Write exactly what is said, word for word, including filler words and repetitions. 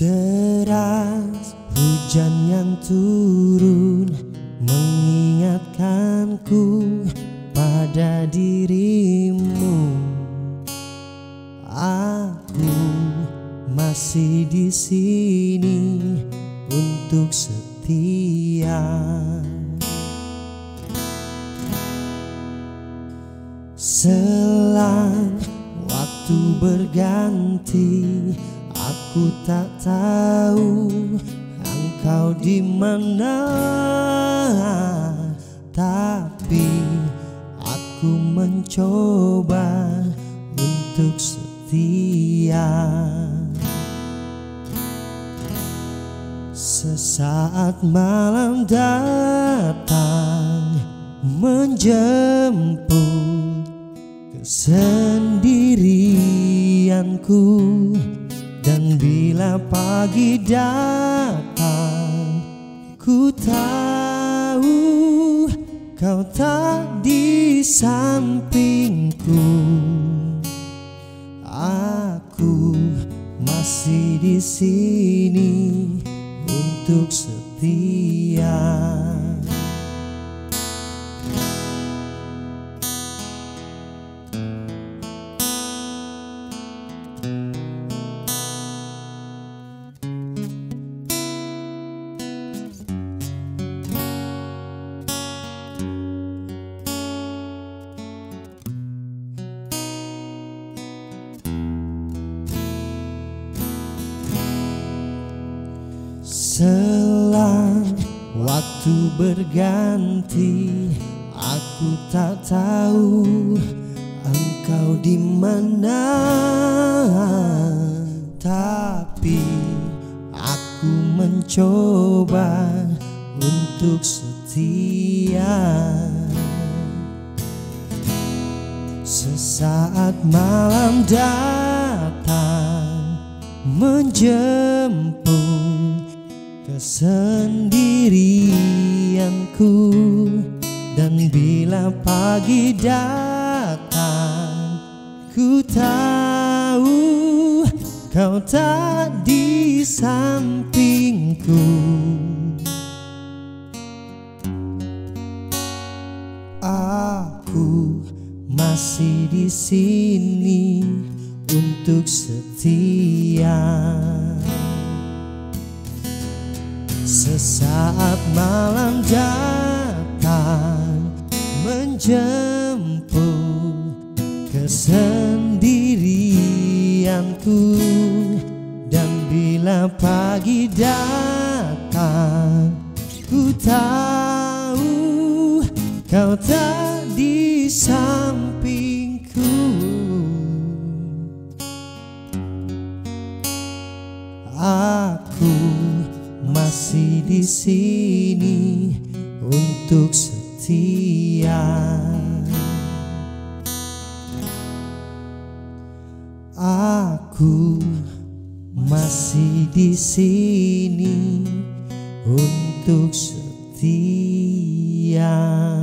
Deras hujan yang turun mengingatkanku pada dirimu. Aku masih di sini untuk setia. Selang waktu berganti, aku tak tahu engkau di mana, tapi aku mencoba untuk setia. Sesaat malam datang menjemput kesendirianku. Dan bila pagi datang, ku tahu kau tak di sampingku. Aku masih di sini untuk setia. Selang waktu berganti, aku tak tahu engkau di mana, tapi aku mencoba untuk setia. Sesaat malam datang menjemput kesendirianku. Dan bila pagi datang, ku tahu kau tak di sampingku. Aku masih di sini untuk setia. Sesaat malam datang menjemput kesendirianku. Dan bila pagi datang, ku tahu kau tak di sampingku. Aku masih di sini untuk setia. Aku masih di sini untuk setia.